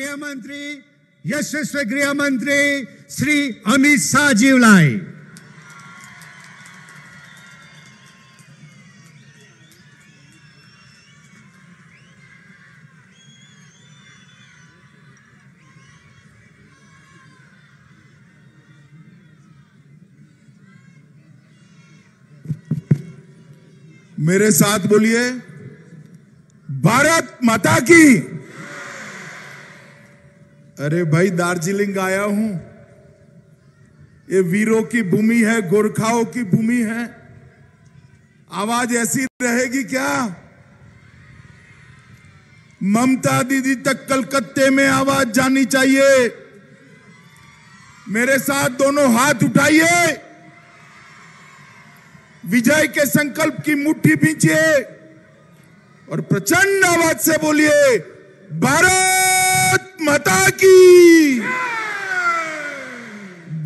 गृहमंत्री यशस्वी गृहमंत्री श्री अमित शाह जीवलाई मेरे साथ बोलिए, भारत माता की। अरे भाई, दार्जिलिंग आया हूं, ये वीरों की भूमि है, गोरखाओं की भूमि है। आवाज ऐसी रहेगी क्या? ममता दीदी तक कलकत्ते में आवाज जानी चाहिए। मेरे साथ दोनों हाथ उठाइए, विजय के संकल्प की मुट्ठी भींचिए और प्रचंड आवाज से बोलिए, भारत माता की,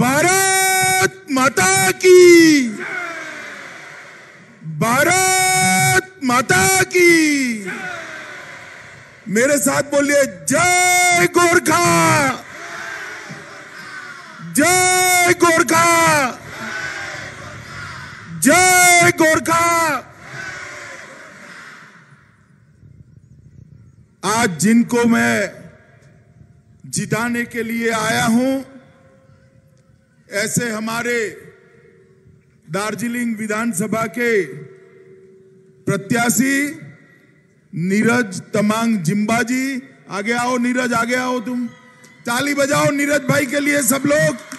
भारत माता की, भारत माता की। मेरे साथ बोलिए, जय गोरखा, जय गोरखा, जय गोरखा। आज जिनको मैं जिताने के लिए आया हूं, ऐसे हमारे दार्जिलिंग विधानसभा के प्रत्याशी नीरज तमांग जिम्बाजी, आगे आओ नीरज, आगे आओ, तुम ताली बजाओ नीरज भाई के लिए सब लोग।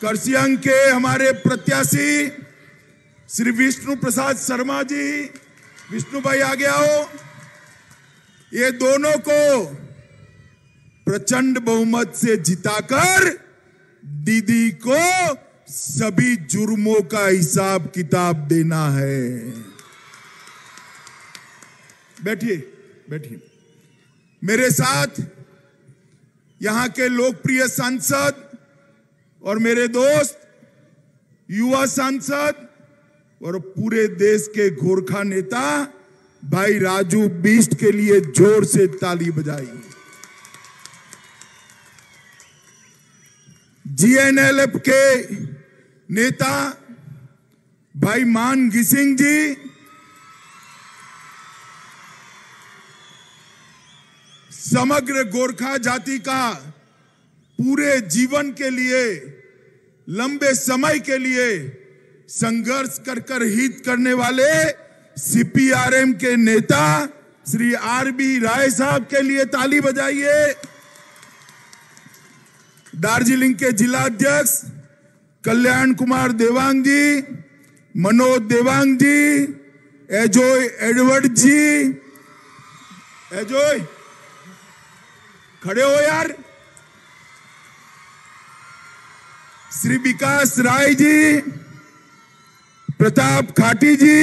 करसियांग के हमारे प्रत्याशी श्री विष्णु प्रसाद शर्मा जी, विष्णु भाई आगे आओ। ये दोनों को प्रचंड बहुमत से जिताकर दीदी को सभी जुर्मों का हिसाब किताब देना है। बैठिए बैठिए। मेरे साथ यहां के लोकप्रिय सांसद और मेरे दोस्त, युवा सांसद और पूरे देश के गोरखा नेता भाई राजू बिष्ट के लिए जोर से ताली बजाई। जीएनएलएफ के नेता भाई मनघीसिंग जी, समग्र गोरखा जाति का पूरे जीवन के लिए, लंबे समय के लिए संघर्ष कर हित करने वाले सीपीआरएम के नेता श्री आरबी राय साहब के लिए ताली बजाइए। दार्जिलिंग के जिलाध्यक्ष कल्याण कुमार देवांग जी, मनोज देवांग जी, एजोय एडवर्ड जी। एजोय, खड़े हो यार। श्री विकास राय जी, प्रताप खाटी जी,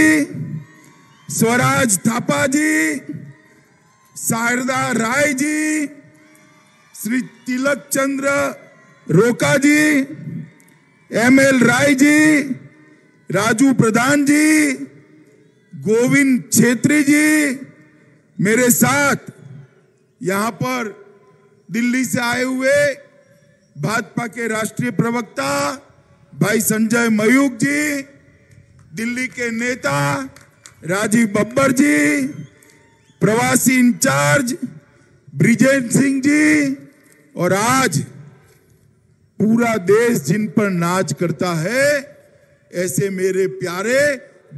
स्वराज थापा जी, शारदा राय जी, श्री तिलक चंद्र रोका जी, एमएल राय जी, राजू प्रधान जी, गोविंद छेत्री जी। मेरे साथ यहां पर दिल्ली से आए हुए भाजपा के राष्ट्रीय प्रवक्ता भाई संजय मयूख जी, दिल्ली के नेता राजीव बब्बर जी, प्रवासी इंचार्ज ब्रिजेंद्र सिंह जी, और आज पूरा देश जिन पर नाच करता है, ऐसे मेरे प्यारे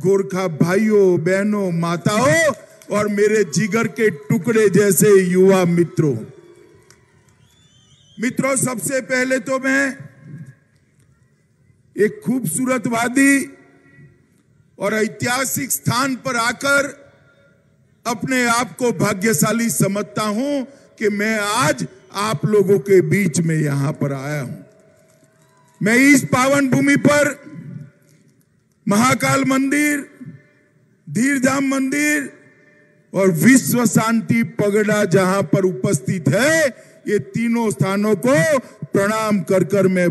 गोरखा भाइयों, बहनों, माताओं और मेरे जिगर के टुकड़े जैसे युवा मित्रों। मित्रों, सबसे पहले तो मैं एक खूबसूरत वादी और ऐतिहासिक स्थान पर आकर अपने आप को भाग्यशाली समझता हूं कि मैं आज आप लोगों के बीच में यहां पर आया हूं। मैं इस पावन भूमि पर महाकाल मंदिर, धीरधाम मंदिर और विश्व शांति पगड़ा जहां पर उपस्थित है, ये तीनों स्थानों को प्रणाम कर मैं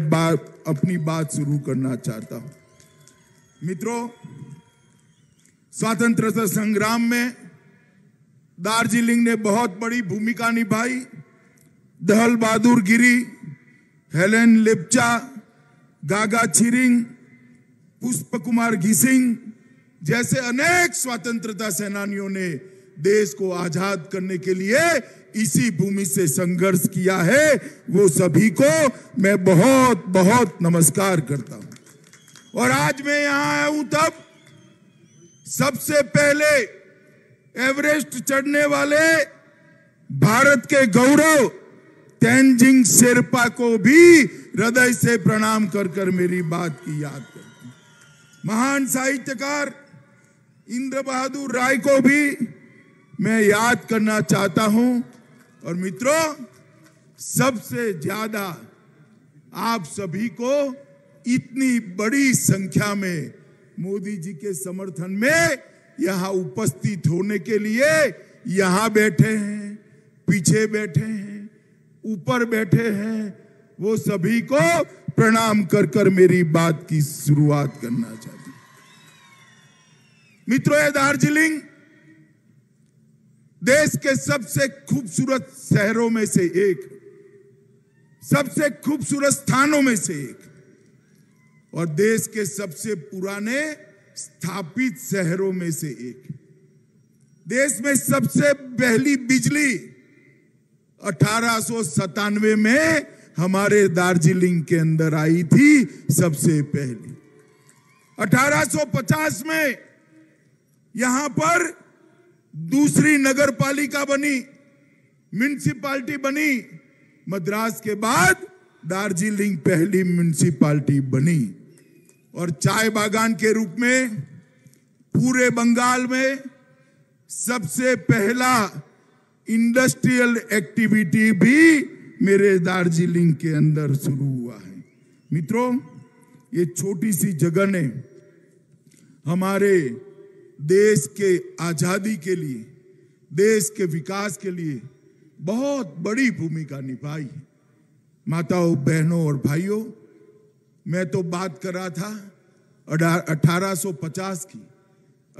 अपनी बात शुरू करना चाहता हूं। मित्रों, स्वतंत्रता संग्राम में दार्जिलिंग ने बहुत बड़ी भूमिका निभाई। दहल बहादुर गिरी, हेलेन लेपचा, गागा चिरिंग, पुष्प कुमार घिसिंग जैसे अनेक स्वतंत्रता सेनानियों ने देश को आजाद करने के लिए इसी भूमि से संघर्ष किया है। वो सभी को मैं बहुत बहुत नमस्कार करता हूं। और आज मैं यहां आया हूं तब सबसे पहले एवरेस्ट चढ़ने वाले भारत के गौरव तेंजिंग शेरपा को भी हृदय से प्रणाम कर मेरी बात की याद कर। महान साहित्यकार इंद्र बहादुर राय को भी मैं याद करना चाहता हूं। और मित्रों, सबसे ज्यादा आप सभी को इतनी बड़ी संख्या में मोदी जी के समर्थन में यहां उपस्थित होने के लिए, यहां बैठे हैं, पीछे बैठे हैं, ऊपर बैठे हैं, वो सभी को प्रणाम कर मेरी बात की शुरुआत करना चाहती हूं। मित्रों, दार्जिलिंग देश के सबसे खूबसूरत शहरों में से एक, सबसे खूबसूरत स्थानों में से एक और देश के सबसे पुराने स्थापित शहरों में से एक। देश में सबसे पहली बिजली 1897 में हमारे दार्जिलिंग के अंदर आई थी। सबसे पहली 1850 में यहां पर दूसरी नगर पालिका बनी, म्यूनिसिपालिटी बनी। मद्रास के बाद दार्जिलिंग पहली म्यूनिसिपालिटी बनी। और चाय बागान के रूप में पूरे बंगाल में सबसे पहला इंडस्ट्रियल एक्टिविटी भी मेरे दार्जिलिंग के अंदर शुरू हुआ है। मित्रों, ये छोटी सी जगह ने हमारे देश के आजादी के लिए, देश के विकास के लिए बहुत बड़ी भूमिका निभाई है। माताओं, बहनों और भाइयों, मैं तो बात कर रहा था 1850 की,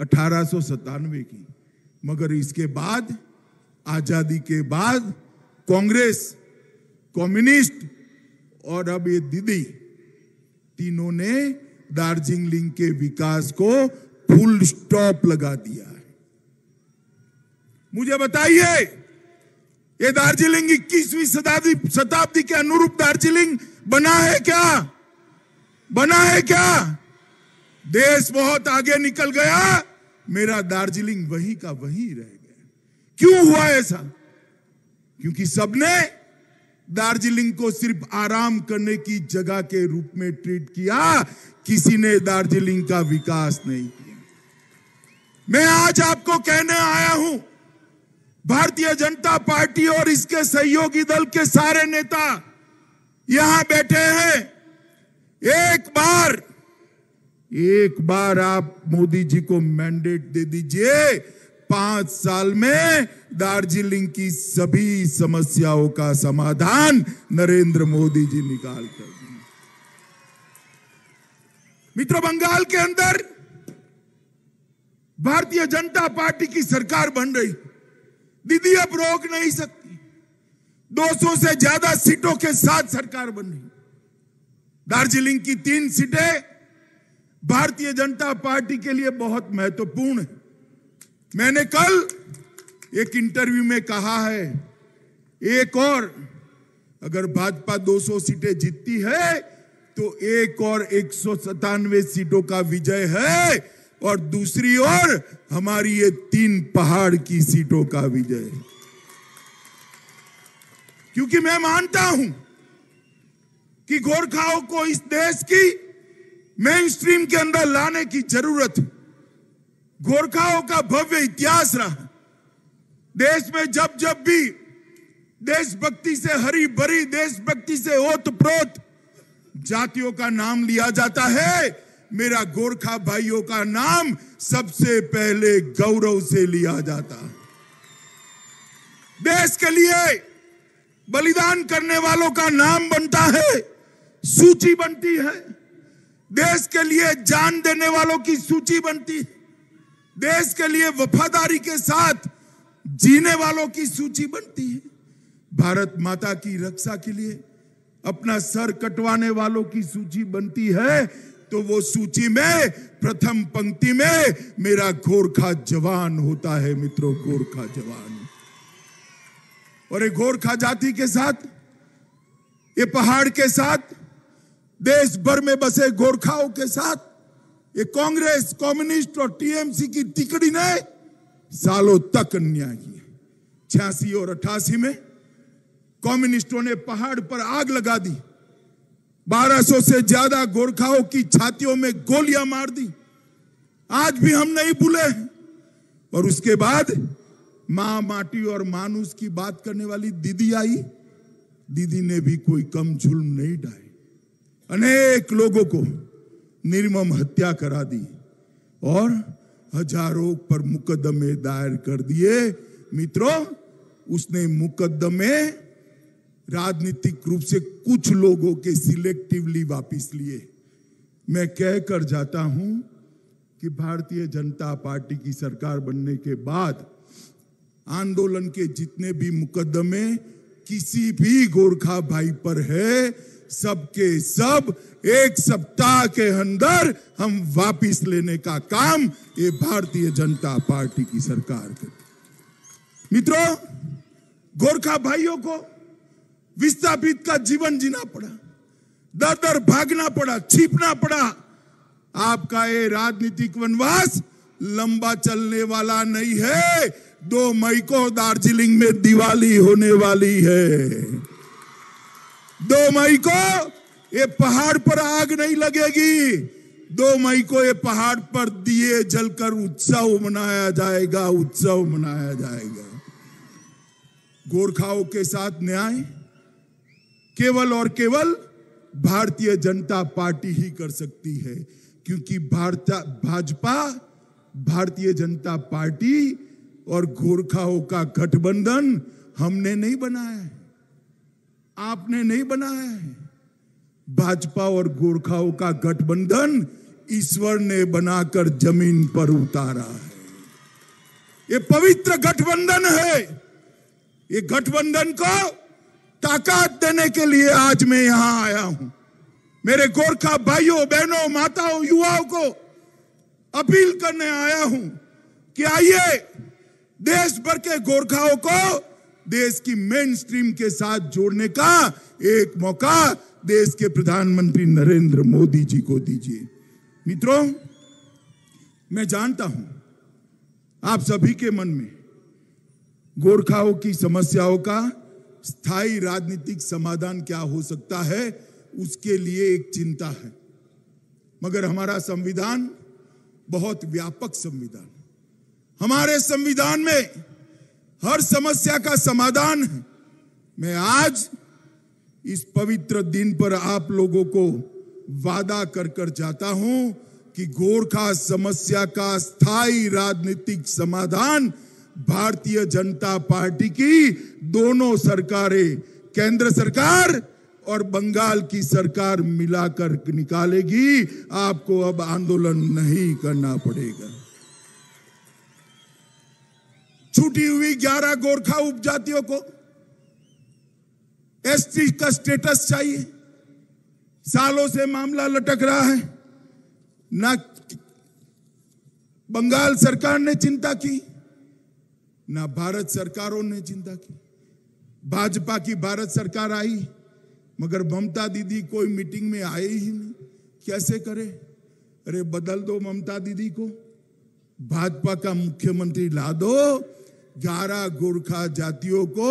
1897 की, मगर इसके बाद, आजादी के बाद कांग्रेस, कम्युनिस्ट और अब ये दीदी, तीनों ने दार्जिलिंग के विकास को फुल स्टॉप लगा दिया है। मुझे बताइए, ये दार्जिलिंग 21वीं शताब्दी के अनुरूप दार्जिलिंग बना है क्या? बना है क्या? देश बहुत आगे निकल गया, मेरा दार्जिलिंग वहीं का वहीं रह गया। क्यों हुआ ऐसा? क्योंकि सबने दार्जिलिंग को सिर्फ आराम करने की जगह के रूप में ट्रीट किया, किसी ने दार्जिलिंग का विकास नहीं किया। मैं आज आपको कहने आया हूं, भारतीय जनता पार्टी और इसके सहयोगी दल के सारे नेता यहां बैठे हैं, एक बार आप मोदी जी को मैंडेट दे दीजिए, 5 साल में दार्जिलिंग की सभी समस्याओं का समाधान नरेंद्र मोदी जी निकाल कर दें। मित्रों, बंगाल के अंदर भारतीय जनता पार्टी की सरकार बन रही, दीदी अब रोक नहीं सकती। 200 से ज्यादा सीटों के साथ सरकार बन रही। दार्जिलिंग की 3 सीटें भारतीय जनता पार्टी के लिए बहुत महत्वपूर्ण है। मैंने कल एक इंटरव्यू में कहा है, एक और अगर भाजपा 200 सीटें जीतती है तो एक और 197 सीटों का विजय है और दूसरी ओर हमारी ये 3 पहाड़ की सीटों का विजय है। क्योंकि मैं मानता हूं कि गोरखाओं को इस देश की मेन स्ट्रीम के अंदर लाने की जरूरत है। गोरखाओं का भव्य इतिहास रहा। देश में जब जब भी देशभक्ति से हरी भरी, देशभक्ति से ओतप्रोत जातियों का नाम लिया जाता है, मेरा गोरखा भाइयों का नाम सबसे पहले गौरव से लिया जाता है। देश के लिए बलिदान करने वालों का नाम बनता है, सूची बनती है। देश के लिए जान देने वालों की सूची बनती है। देश के लिए वफादारी के साथ जीने वालों की सूची बनती है। भारत माता की रक्षा के लिए अपना सर कटवाने वालों की सूची बनती है, तो वो सूची में प्रथम पंक्ति में मेरा गोरखा जवान होता है। मित्रों, गोरखा जवान और एक गोरखा जाति के साथ, ये पहाड़ के साथ, देश भर में बसे गोरखाओं के साथ, ये कांग्रेस, कम्युनिस्ट और टीएमसी की तिकड़ी ने सालों तक अन्याय किया। 86 और 88 में कम्युनिस्टों ने पहाड़ पर आग लगा दी, 1200 से ज्यादा गोरखाओं की छातियों में गोलियां मार दी। आज भी हम नहीं भूले। और उसके बाद मां, माटी और मानुष की बात करने वाली दीदी आई। दीदी ने भी कोई कम जुल्म नहीं ढाए, अनेक लोगों को निर्मम हत्या करा दी और हजारों पर मुकदमे दायर कर दिए। मित्रों, उसने मुकदमे राजनीतिक रूप से कुछ लोगों के सिलेक्टिवली वापिस लिए। मैं कह कर जाता हूं कि भारतीय जनता पार्टी की सरकार बनने के बाद आंदोलन के जितने भी मुकदमे किसी भी गोरखा भाई पर है, सबके सब एक सप्ताह के अंदर हम वापिस लेने का काम ये भारतीय जनता पार्टी की सरकार करे। मित्रों, गोरखा भाइयों को विस्थापित का जीवन जीना पड़ा, दर दर भागना पड़ा, छिपना पड़ा। आपका ये राजनीतिक वनवास लंबा चलने वाला नहीं है। 2 मई को दार्जिलिंग में दिवाली होने वाली है। 2 मई को ये पहाड़ पर आग नहीं लगेगी। 2 मई को ये पहाड़ पर दिए जलकर उत्सव मनाया जाएगा, उत्सव मनाया जाएगा। गोरखाओं के साथ न्याय केवल और केवल भारतीय जनता पार्टी ही कर सकती है, क्योंकि भाजपा, भारतीय जनता पार्टी और गोरखाओं का गठबंधन हमने नहीं बनाया है, आपने नहीं बनाया है। भाजपा और गोरखाओं का गठबंधन ईश्वर ने बनाकर जमीन पर उतारा है। ये पवित्र गठबंधन है। ये गठबंधन को ताकत देने के लिए आज मैं यहां आया हूं। मेरे गोरखा भाइयों, बहनों, माताओं, युवाओं को अपील करने आया हूं कि आइए देश भर के गोरखाओं को देश की मेन स्ट्रीम के साथ जोड़ने का एक मौका देश के प्रधानमंत्री नरेंद्र मोदी जी को दीजिए। मित्रों, मैं जानता हूं आप सभी के मन में गोरखाओं की समस्याओं का स्थायी राजनीतिक समाधान क्या हो सकता है, उसके लिए एक चिंता है। मगर हमारा संविधान बहुत व्यापक संविधान, हमारे संविधान में हर समस्या का समाधान है। मैं आज इस पवित्र दिन पर आप लोगों को वादा कर जाता हूं कि गोरखा समस्या का स्थायी राजनीतिक समाधान भारतीय जनता पार्टी की दोनों सरकारें, केंद्र सरकार और बंगाल की सरकार, मिलाकर निकालेगी। आपको अब आंदोलन नहीं करना पड़ेगा। छूटी हुई 11 गोरखा उपजातियों को एसटी का स्टेटस चाहिए। सालों से मामला लटक रहा है, ना बंगाल सरकार ने चिंता की, ना भारत सरकारों ने चिंता की। भाजपा की भारत सरकार आई, मगर ममता दीदी कोई मीटिंग में आए ही नहीं। कैसे करे? अरे बदल दो ममता दीदी को, भाजपा का मुख्यमंत्री ला दो। 11 गोरखा जातियों को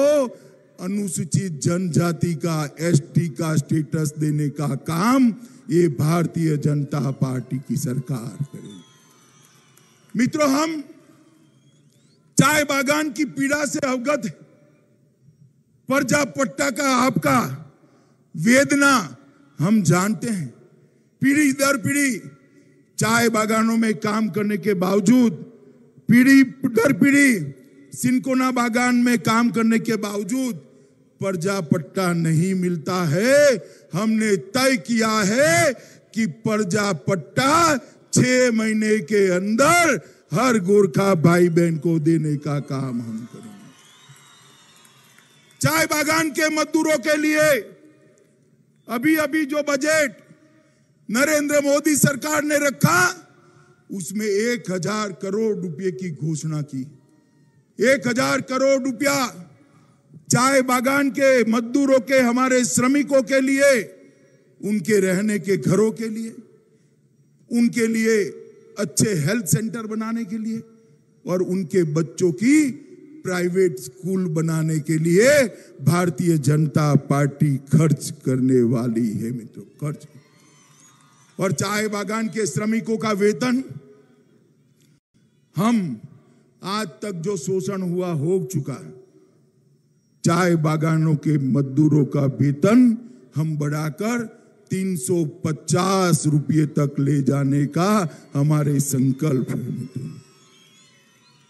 अनुसूचित जनजाति का, एसटी का स्टेटस देने का काम ये भारतीय जनता पार्टी की सरकार करेगी। मित्रों, हम चाय बागान की पीड़ा से अवगत है। परजा पट्टा का आपका वेदना हम जानते हैं। पीढ़ी दर पीढ़ी चाय बागानों में काम करने के बावजूद, पीढ़ी दर पीढ़ी सिनकोना बागान में काम करने के बावजूद परजा पट्टा नहीं मिलता है। हमने तय किया है कि परजा पट्टा 6 महीने के अंदर हर गोरखा भाई बहन को देने का काम हम करेंगे। चाय बागान के मजदूरों के लिए अभी अभी जो बजट नरेंद्र मोदी सरकार ने रखा उसमें 1,000 करोड़ रुपए की घोषणा की। 1,000 करोड़ रुपया चाय बागान के मजदूरों के, हमारे श्रमिकों के लिए, उनके रहने के घरों के लिए, उनके लिए अच्छे हेल्थ सेंटर बनाने के लिए और उनके बच्चों की प्राइवेट स्कूल बनाने के लिए भारतीय जनता पार्टी खर्च करने वाली है मित्रों, खर्च। और चाय बागान के श्रमिकों का वेतन, हम आज तक जो शोषण हुआ हो चुका है, चाय बागानों के मजदूरों का वेतन हम बढ़ाकर 350 रुपये तक ले जाने का हमारे संकल्प है मित्रों।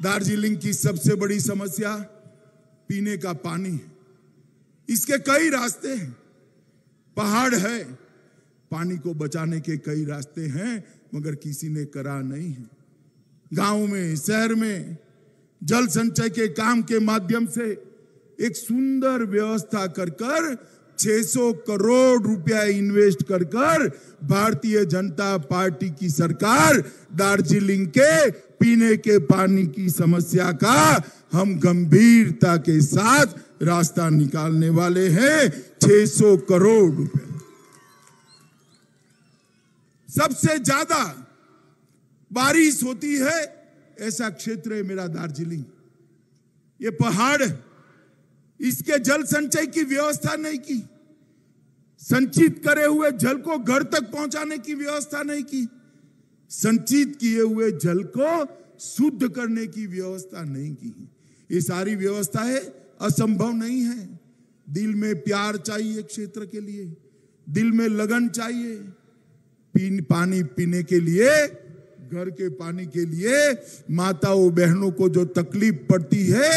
दार्जिलिंग की सबसे बड़ी समस्या पीने का पानी है। इसके कई रास्ते हैं, पहाड़ है, पानी को बचाने के कई रास्ते हैं, मगर किसी ने करा नहीं है। गांव में, शहर में जल संचय के काम के माध्यम से एक सुंदर व्यवस्था कर कर 600 करोड़ रुपया इन्वेस्ट कर कर भारतीय जनता पार्टी की सरकार दार्जिलिंग के पीने के पानी की समस्या का हम गंभीरता के साथ रास्ता निकालने वाले हैं। 600 करोड़ रुपए। सबसे ज्यादा बारिश होती है ऐसा क्षेत्र है मेरा दार्जिलिंग। ये पहाड़, इसके जल संचय की व्यवस्था नहीं की, संचित करे हुए जल को घर तक पहुंचाने की व्यवस्था नहीं की, संचित किए हुए जल को शुद्ध करने की व्यवस्था नहीं की। ये सारी व्यवस्था है, असंभव नहीं है। दिल में प्यार चाहिए क्षेत्र के लिए, दिल में लगन चाहिए। पानी पीने के लिए, घर के पानी के लिए माताओं बहनों को जो तकलीफ पड़ती है,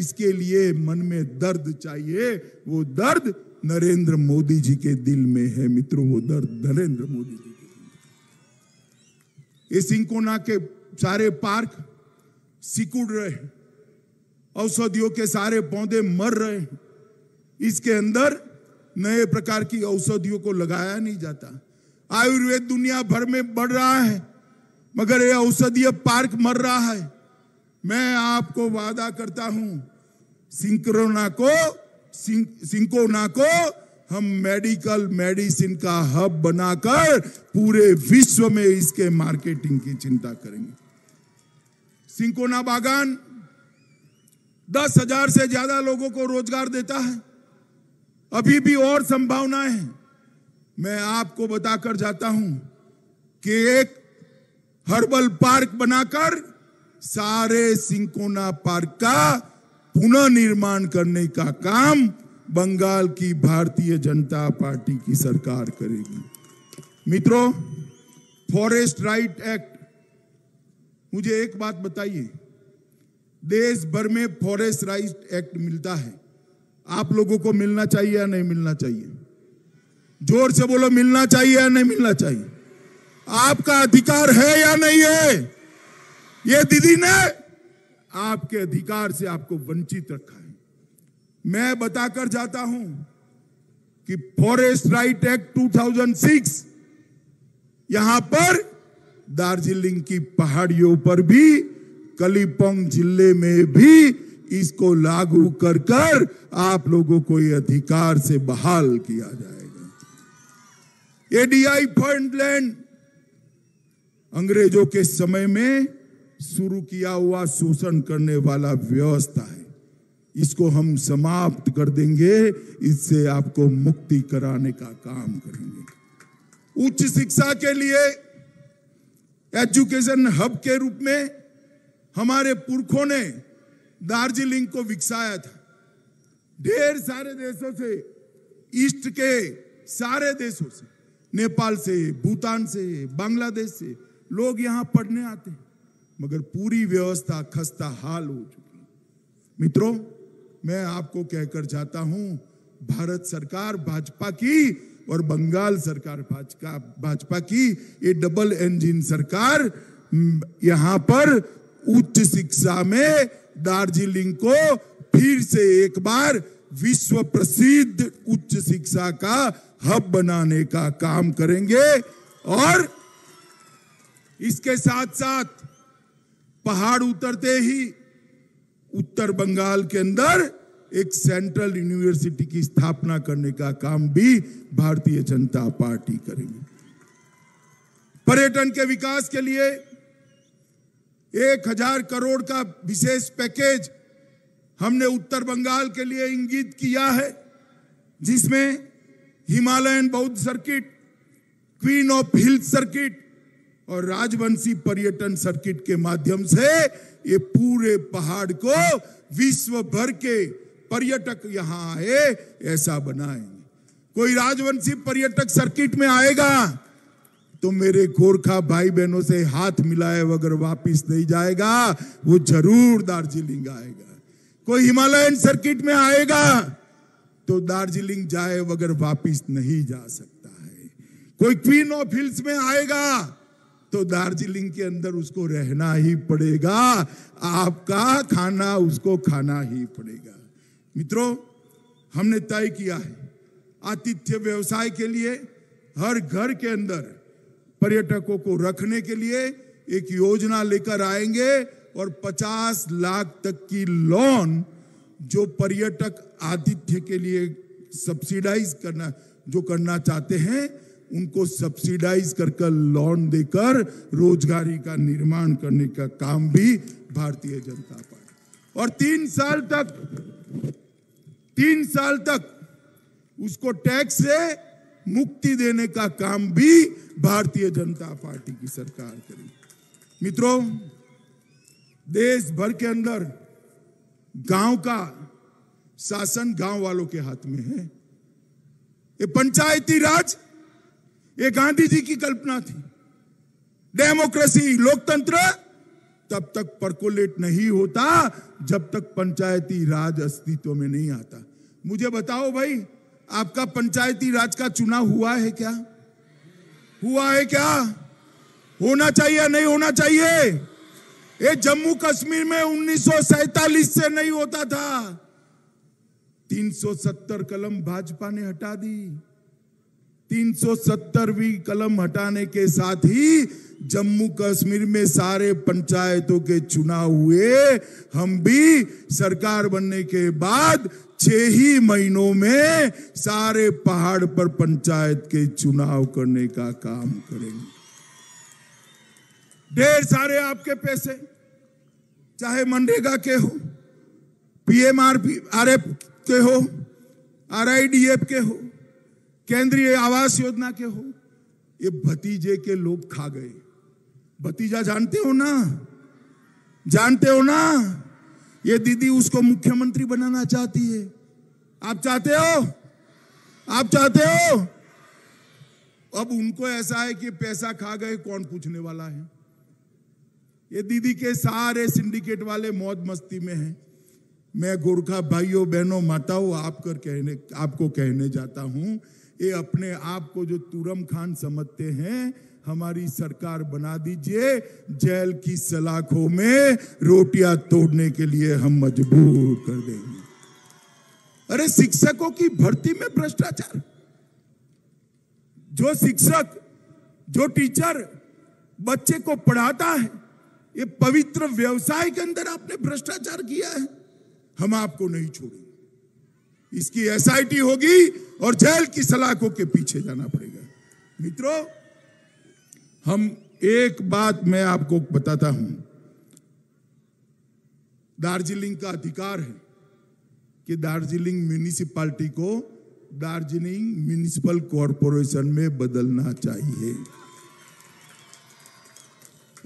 इसके लिए मन में दर्द चाहिए। वो दर्द नरेंद्र मोदी जी के दिल में है मित्रों, वो दर्द नरेंद्र मोदी जी के दिल में। सिंकोना के सारे पार्क सिकुड़ रहे हैं, औषधियों के सारे पौधे मर रहे हैं। इसके अंदर नए प्रकार की औषधियों को लगाया नहीं जाता। आयुर्वेद दुनिया भर में बढ़ रहा है, मगर यह औषधीय पार्क मर रहा है। मैं आपको वादा करता हूं, सिंकोना को हम मेडिकल मेडिसिन का हब बनाकर पूरे विश्व में इसके मार्केटिंग की चिंता करेंगे। सिंकोना बागान 10,000 से ज्यादा लोगों को रोजगार देता है। अभी भी और संभावनाएं हैं। मैं आपको बताकर जाता हूं कि एक हर्बल पार्क बनाकर सारे सिंकोना पार्क का पुनर्निर्माण करने का काम बंगाल की भारतीय जनता पार्टी की सरकार करेगी मित्रों। फॉरेस्ट राइट एक्ट, मुझे एक बात बताइए, देश भर में फॉरेस्ट राइट एक्ट मिलता है, आप लोगों को मिलना चाहिए या नहीं मिलना चाहिए? जोर से बोलो, मिलना चाहिए या नहीं मिलना चाहिए? आपका अधिकार है या नहीं है? ये दीदी ने आपके अधिकार से आपको वंचित रखा है। मैं बताकर जाता हूं कि फॉरेस्ट राइट एक्ट 2006 यहां पर दार्जिलिंग की पहाड़ियों पर भी, कलिम्पोंग जिले में भी इसको लागू कर कर आप लोगों को ये अधिकार से बहाल किया जाए। एडीआई फंड लैंड, अंग्रेजों के समय में शुरू किया हुआ शोषण करने वाला व्यवस्था है, इसको हम समाप्त कर देंगे। इससे आपको मुक्ति कराने का काम करेंगे। उच्च शिक्षा के लिए एजुकेशन हब के रूप में हमारे पुरखों ने दार्जिलिंग को विकसाया था। ढेर सारे देशों से, ईस्ट के सारे देशों से, नेपाल से, भूटान से, बांग्लादेश से लोग यहाँ पढ़ने आते हैं, मगर पूरी व्यवस्था खस्ता हाल हो चुकी है मित्रों। मैं आपको कहकर जाता हूँ, भारत सरकार भाजपा की और बंगाल सरकार भाजपा की ये डबल इंजन सरकार यहाँ पर उच्च शिक्षा में दार्जिलिंग को फिर से एक बार विश्व प्रसिद्ध उच्च शिक्षा का हब बनाने का काम करेंगे। और इसके साथ साथ पहाड़ उतरते ही उत्तर बंगाल के अंदर एक सेंट्रल यूनिवर्सिटी की स्थापना करने का काम भी भारतीय जनता पार्टी करेगी। पर्यटन के विकास के लिए 1000 करोड़ का विशेष पैकेज हमने उत्तर बंगाल के लिए इंगित किया है, जिसमें हिमालयन बौद्ध circuit, queen of hill circuit और राजवंशी पर्यटन सर्किट के माध्यम से ये पूरे पहाड़ को विश्व भर के पर्यटक यहाँ आए ऐसा बनाएंगे। कोई राजवंशी पर्यटक सर्किट में आएगा तो मेरे गोरखा भाई बहनों से हाथ मिलाए अगर वापिस नहीं जाएगा, वो जरूर दार्जिलिंग आएगा। कोई हिमालयन सर्किट में आएगा तो दार्जिलिंग जाए अगर वापिस नहीं जा सकता है। कोई क्वीन ऑफ हिल्स में आएगा तो दार्जिलिंग के अंदर उसको रहना ही पड़ेगा, आपका खाना उसको खाना ही पड़ेगा। मित्रों, हमने तय किया है आतिथ्य व्यवसाय के लिए हर घर के अंदर पर्यटकों को रखने के लिए एक योजना लेकर आएंगे और 50 लाख तक की लोन जो पर्यटक आतिथ्य के लिए सब्सिडाइज करना जो करना चाहते हैं उनको सब्सिडाइज कर लोन देकर रोजगारी का निर्माण करने का काम भी भारतीय जनता पार्टी। और 3 साल तक उसको टैक्स से मुक्ति देने का काम भी भारतीय जनता पार्टी की सरकार करेगी। मित्रों, देश भर के अंदर गांव का शासन गांव वालों के हाथ में है। ये पंचायती राज ये गांधी जी की कल्पना थी। डेमोक्रेसी, लोकतंत्र तब तक परकोलेट नहीं होता जब तक पंचायती राज अस्तित्व में नहीं आता। मुझे बताओ भाई, आपका पंचायती राज का चुनाव हुआ है क्या? हुआ है क्या? होना चाहिए या नहीं होना चाहिए? ये जम्मू कश्मीर में 1947 से नहीं होता था। 370 कलम भाजपा ने हटा दी। 370वीं कलम हटाने के साथ ही जम्मू कश्मीर में सारे पंचायतों के चुनाव हुए। हम भी सरकार बनने के बाद 6 ही महीनों में सारे पहाड़ पर पंचायत के चुनाव करने का काम करेंगे। ढेर सारे आपके पैसे चाहे मनरेगा के हो, PMRF के हो, RIDF के हो, केंद्रीय आवास योजना के हो, ये भतीजे के लोग खा गए। भतीजा जानते हो ना? जानते हो ना? ये दीदी उसको मुख्यमंत्री बनाना चाहती है। आप चाहते हो? आप चाहते हो? अब उनको ऐसा है कि पैसा खा गए, कौन पूछने वाला है। ये दीदी के सारे सिंडिकेट वाले मौज मस्ती में हैं। मैं गोरखा भाइयों बहनों माताओं आपको कहने जाता हूं, ये अपने आप को जो तुरम खान समझते हैं, हमारी सरकार बना दीजिए। जेल की सलाखों में रोटियां तोड़ने के लिए हम मजबूर कर देंगे। अरे शिक्षकों की भर्ती में भ्रष्टाचार, जो शिक्षक जो टीचर बच्चे को पढ़ाता है, ये पवित्र व्यवसाय के अंदर आपने भ्रष्टाचार किया है। हम आपको नहीं छोड़ेंगे। इसकी SIT होगी और जेल की सलाखों के पीछे जाना पड़ेगा। मित्रों, हम एक बात मैं आपको बताता हूं, दार्जिलिंग का अधिकार है कि दार्जिलिंग म्यूनिसिपालिटी को दार्जिलिंग म्यूनिसिपल कॉरपोरेशन में बदलना चाहिए।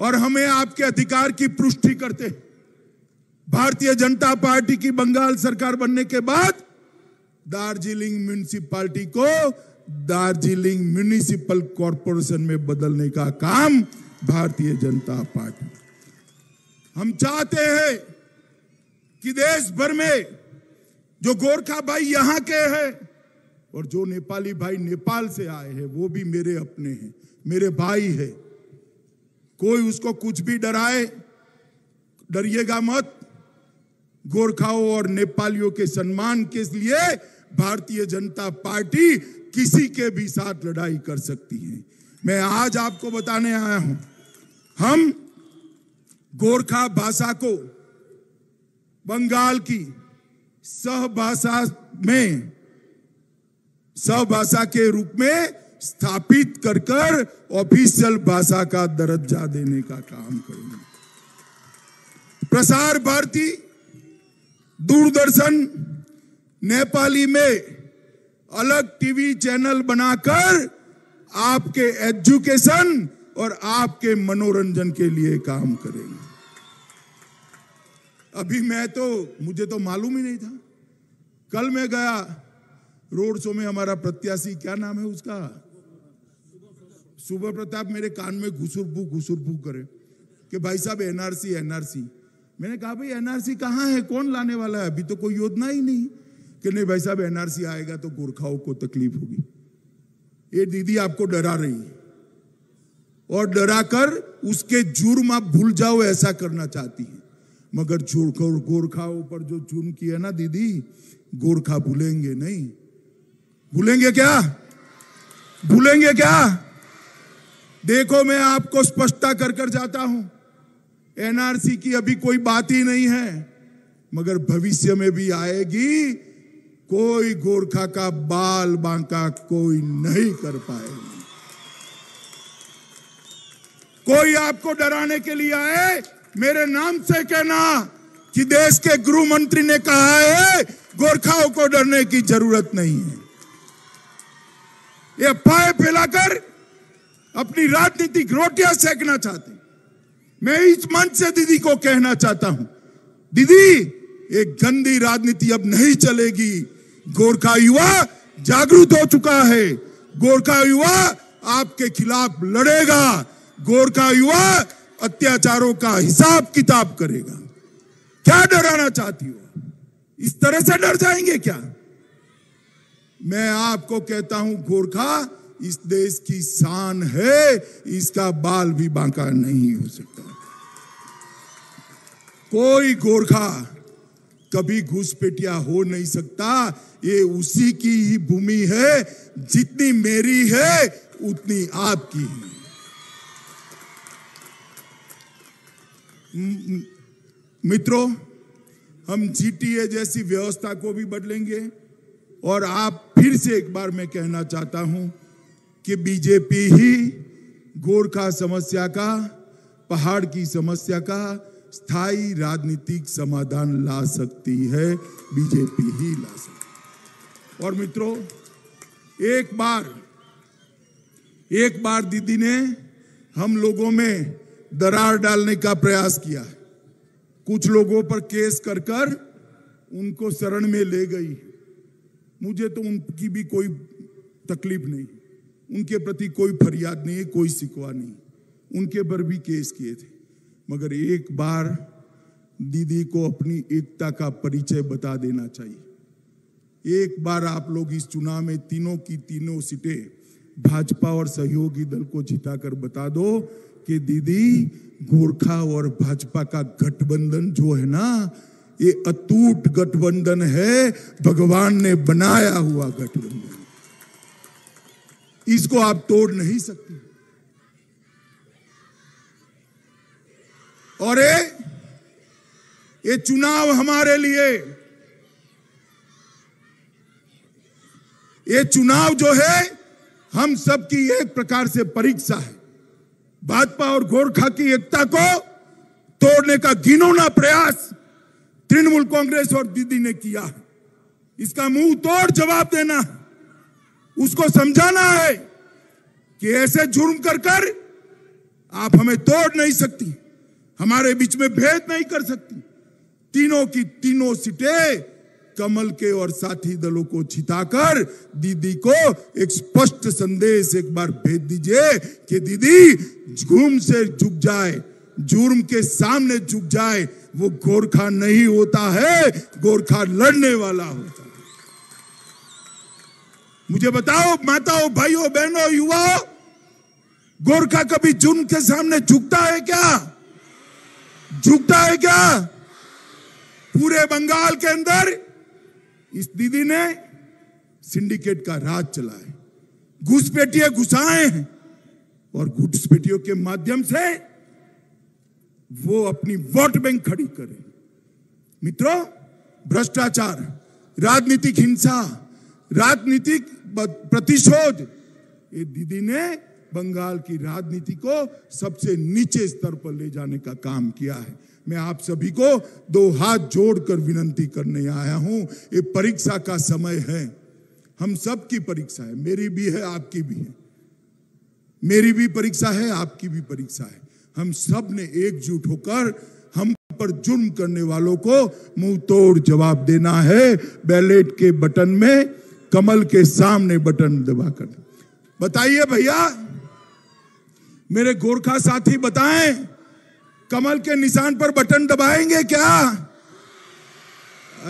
और हमें आपके अधिकार की पुष्टि करते हैं। भारतीय जनता पार्टी की बंगाल सरकार बनने के बाद दार्जिलिंग म्यूनिसिपालिटी को दार्जिलिंग म्यूनिसिपल कॉरपोरेशन में बदलने का काम भारतीय जनता पार्टी। हम चाहते हैं कि देश भर में जो गोरखा भाई यहाँ के हैं और जो नेपाली भाई नेपाल से आए हैं, वो भी मेरे अपने हैं, मेरे भाई हैं। कोई उसको कुछ भी डराए, डरिएगा मत, गोरखाओं और नेपालियों के सम्मान के लिए भारतीय जनता पार्टी किसी के भी साथ लड़ाई कर सकती है। मैं आज आपको बताने आया हूं, हम गोरखा भाषा को बंगाल की सहभाषा के रूप में स्थापित करकर ऑफिशियल भाषा का दर्जा देने का काम करेंगे। प्रसार भारती, दूरदर्शन नेपाली में अलग टीवी चैनल बनाकर आपके एजुकेशन और आपके मनोरंजन के लिए काम करेंगे। अभी मुझे तो मालूम ही नहीं था, कल मैं गया रोड शो में, हमारा प्रत्याशी क्या नाम है उसका, सुबह प्रताप, मेरे कान में घुसुरफू करे कि भाई साहब एनआरसी। मैंने कहा भाई एनआरसी कहाँ है, कौन लाने वाला है, अभी तो कोई योजना ही नहीं। कि नहीं भाई साहब एनआरसी आएगा तो गोरखाओं को तकलीफ होगी। ये दीदी आपको डरा रही है और डराकर उसके जुर्म आप भूल जाओ ऐसा करना चाहती है, मगर गोरखाओं पर जो जुर्म किया ना दीदी, गोरखा भूलेंगे नहीं। भूलेंगे क्या, भूलेंगे क्या? देखो मैं आपको स्पष्टता कर जाता हूं, एनआरसी की अभी कोई बात ही नहीं है, मगर भविष्य में भी आएगी। कोई गोरखा का बाल बांका कोई नहीं कर पाएगा। कोई आपको डराने के लिए आए, मेरे नाम से कहना कि देश के गृह मंत्री ने कहा है गोरखाओं को डरने की जरूरत नहीं है। ये अफवाहें फैलाकर अपनी राजनीतिक रोटियां सेकना चाहते। मैं इस मंच से दीदी को कहना चाहता हूं, दीदी एक गंदी राजनीति अब नहीं चलेगी। गोरखा युवा जागरूक हो चुका है, गोरखा युवा आपके खिलाफ लड़ेगा, गोरखा युवा अत्याचारों का हिसाब किताब करेगा। क्या डराना चाहती हो, इस तरह से डर जाएंगे क्या? मैं आपको कहता हूं गोरखा इस देश की शान है, इसका बाल भी बांका नहीं हो सकता। कोई गोरखा कभी घुसपैठिया हो नहीं सकता। ये उसी की ही भूमि है, जितनी मेरी है उतनी आपकी है। मित्रों, हम जीटीए जैसी व्यवस्था को भी बदलेंगे और आप फिर से एक बार मैं कहना चाहता हूं कि बीजेपी ही गोरखा समस्या का, पहाड़ की समस्या का स्थायी राजनीतिक समाधान ला सकती है, बीजेपी ही ला सकती है। और मित्रों, एक बार दीदी ने हम लोगों में दरार डालने का प्रयास किया, कुछ लोगों पर केस कर उनको शरण में ले गई। मुझे तो उनकी भी कोई तकलीफ नहीं, उनके प्रति कोई फरियाद नहीं, कोई शिकवा नहीं, उनके पर भी केस किए थे, मगर एक बार दीदी को अपनी एकता का परिचय बता देना चाहिए। एक बार आप लोग इस चुनाव में तीनों की तीनों सीटें भाजपा और सहयोगी दल को जिताकर बता दो कि दीदी गोरखा और भाजपा का गठबंधन जो है ना, ये अटूट गठबंधन है, भगवान ने बनाया हुआ गठबंधन, इसको आप तोड़ नहीं सकते। और ये चुनाव हमारे लिए, ये चुनाव जो है हम सबकी एक प्रकार से परीक्षा है। भाजपा और गोरखा की एकता को तोड़ने का घिनौना प्रयास तृणमूल कांग्रेस और दीदी ने किया है, इसका मुंह तोड़ जवाब देना, उसको समझाना है कि ऐसे जुर्म कर आप हमें तोड़ नहीं सकती, हमारे बीच में भेद नहीं कर सकती। तीनों की तीनों सीटें कमल के और साथी दलों को जिताकर दीदी को एक स्पष्ट संदेश एक बार भेज दीजिए कि दीदी जुर्म से झुक जाए, जुर्म के सामने झुक जाए। वो गोरखा नहीं होता है, गोरखा लड़ने वाला होता है। मुझे बताओ माताओं, भाइयों, बहनों, युवाओं, गोरखा कभी जुर्म के सामने झुकता है क्या? झुकता है क्या? पूरे बंगाल के अंदर इस दीदी ने सिंडिकेट का राज चला है, घुसपैठिए घुसाए हैं और घुसपैठियों के माध्यम से वो अपनी वोट बैंक खड़ी करे। मित्रों, भ्रष्टाचार, राजनीतिक हिंसा, राजनीतिक प्रतिशोध, ये दीदी ने बंगाल की राजनीति को सबसे नीचे स्तर पर ले जाने का काम किया है। मैं आप सभी को दो हाथ जोड़कर विनती करने आया हूं, ये परीक्षा का समय है, हम सब की परीक्षा है, मेरी भी है, आपकी भी है, मेरी भी परीक्षा है, आपकी भी परीक्षा है। हम सब ने एकजुट होकर हम पर जुर्म करने वालों को मुंह तोड़ जवाब देना है, बैलेट के बटन में कमल के सामने बटन दबाकर। बताइए भैया, मेरे गोरखा साथी बताएं, कमल के निशान पर बटन दबाएंगे क्या?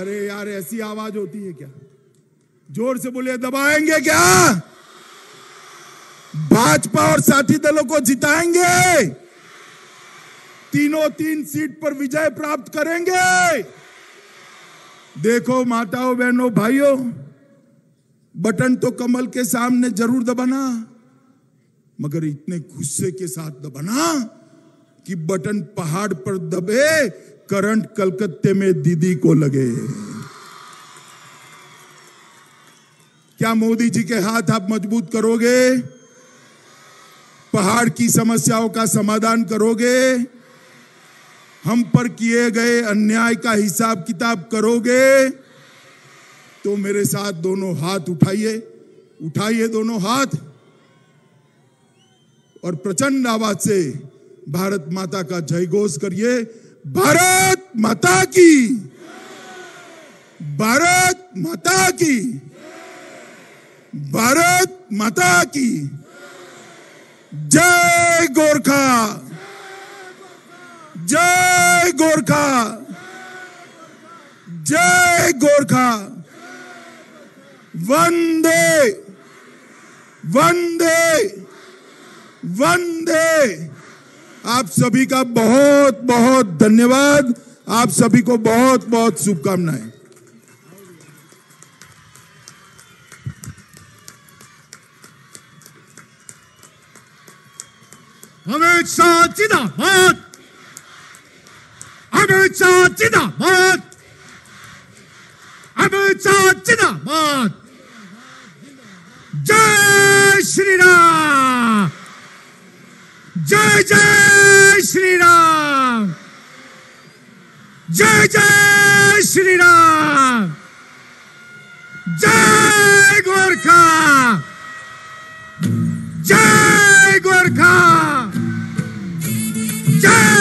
अरे यार, ऐसी आवाज होती है क्या? जोर से बोले, दबाएंगे क्या? भाजपा और साथी दलों को जिताएंगे, तीनों तीन सीट पर विजय प्राप्त करेंगे। देखो माताओं, बहनों, भाइयों, बटन तो कमल के सामने जरूर दबाना, मगर इतने गुस्से के साथ दबाना कि बटन पहाड़ पर दबे, करंट कलकत्ते में दीदी को लगे। क्या मोदी जी के हाथ आप मजबूत करोगे? पहाड़ की समस्याओं का समाधान करोगे? हम पर किए गए अन्याय का हिसाब किताब करोगे? तो मेरे साथ दोनों हाथ उठाइए, उठाइए दोनों हाथ और प्रचंड आवाज से भारत माता का जयघोष करिए। भारत माता की, भारत माता की, भारत माता की। जय गोरखा, जय गोरखा, जय गोरखा। वंदे, वंदे, वंदे। आप सभी का बहुत बहुत धन्यवाद, आप सभी को बहुत बहुत शुभकामनाएं। अमित शाह जिंदाबाद, अमित शाह जिंदाबाद, अमित शाह जिंदाबाद। जय श्री राम, जय जय श्री राम, जय जय श्री राम। जय गोरखा, जय गोरखा, जय।